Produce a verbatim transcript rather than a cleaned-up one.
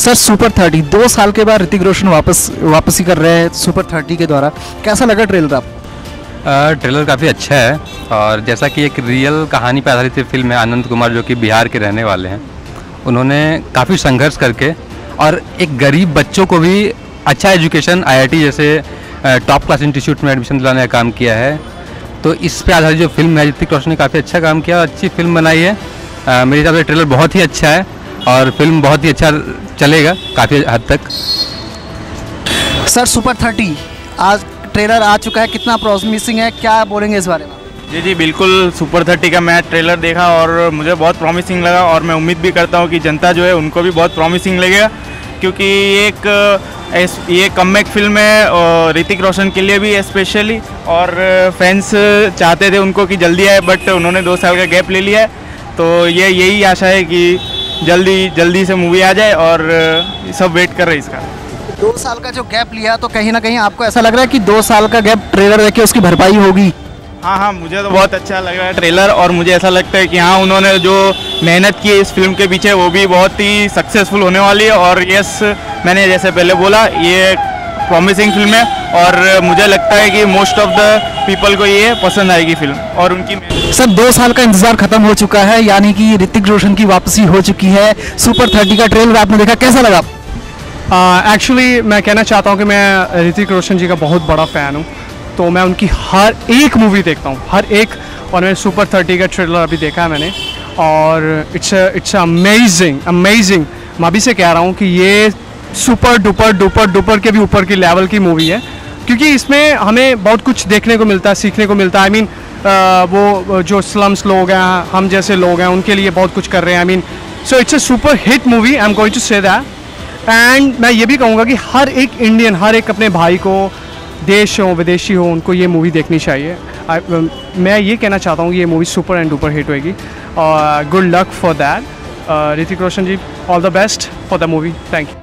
Sir super thirty दो साल के बाद ऋतिक रोशन वापस वापसी कर रहे हैं सुपर थर्टी के द्वारा, कैसा लगा ट्रेलर आपको? ट्रेलर काफ़ी अच्छा है और जैसा कि एक रियल कहानी पर आधारित फिल्म है। आनंद कुमार जो कि बिहार के रहने वाले हैं, उन्होंने काफ़ी संघर्ष करके और एक गरीब बच्चों को भी अच्छा एजुकेशन आई आई टी जैसे टॉप क्लास इंस्टीट्यूट में एडमिशन दिलाने का काम किया है। तो इस पर आधारित जो फिल्म है, ऋतिक रोशन ने काफ़ी अच्छा काम किया, अच्छी फिल्म बनाई है। आ, मेरे हिसाब से ट्रेलर बहुत ही अच्छा है और फिल्म बहुत ही अच्छा चलेगा काफ़ी हद तक। सर सुपर थर्टी आज ट्रेलर आ चुका है, कितना प्रॉमिसिंग है, क्या बोलेंगे इस बारे में? जी जी बिल्कुल, सुपर थर्टी का मैं ट्रेलर देखा और मुझे बहुत प्रॉमिसिंग लगा और मैं उम्मीद भी करता हूँ कि जनता जो है उनको भी बहुत प्रॉमिसिंग लगेगा, क्योंकि एक ये कमबैक फिल्म है ऋतिक रोशन के लिए भी स्पेशली, और फैंस चाहते थे उनको कि जल्दी आए, बट उन्होंने दो साल का गैप ले लिया है। तो ये यही आशा है कि जल्दी जल्दी से मूवी आ जाए और सब वेट कर रहे हैं इसका। दो साल का जो गैप लिया, तो कहीं ना कहीं आपको ऐसा लग रहा है कि दो साल का गैप ट्रेलर देख के उसकी भरपाई होगी? हाँ हाँ, मुझे तो बहुत अच्छा लग रहा है ट्रेलर और मुझे ऐसा लगता है कि हाँ, उन्होंने जो मेहनत की इस फिल्म के पीछे वो भी बहुत ही सक्सेसफुल होने वाली है। और यस, मैंने जैसे पहले बोला, ये प्रॉमिसिंग फिल्म है और मुझे लगता है कि मोस्ट ऑफ द पीपल को ये पसंद आएगी फिल्म और उनकी। सर दो साल का इंतजार खत्म हो चुका है, यानी कि ऋतिक रोशन की वापसी हो चुकी है। सुपर थर्टी का ट्रेलर आपने देखा, कैसा लगा? एक्चुअली uh, मैं कहना चाहता हूँ कि मैं ऋतिक रोशन जी का बहुत बड़ा फ़ैन हूँ, तो मैं उनकी हर एक मूवी देखता हूँ, हर एक। और मैंने सुपर थर्टी का ट्रेलर अभी देखा है मैंने, और इट्स इट्स अमेजिंग अमेजिंग। मैं अभी से कह रहा हूँ कि ये सुपर डुपर डुपर डुपर के भी ऊपर की लेवल की मूवी है, क्योंकि इसमें हमें बहुत कुछ देखने को मिलता है, सीखने को मिलता है। आई मीन वो जो स्लम्स लोग हैं, हम जैसे लोग हैं, उनके लिए बहुत कुछ कर रहे हैं। I mean so it's a super hit movie, I am going to say that. And मैं ये भी कहूँगा कि हर एक इंडियन, हर एक अपने भाई को, देश हो विदेशी हो, उनको ये मूवी देखनी चाहिए। आ, मैं ये कहना चाहता हूँ कि ये movie super and duper hit होगी और good luck for that. Hrithik Roshan ji, all the best for the movie, thank you.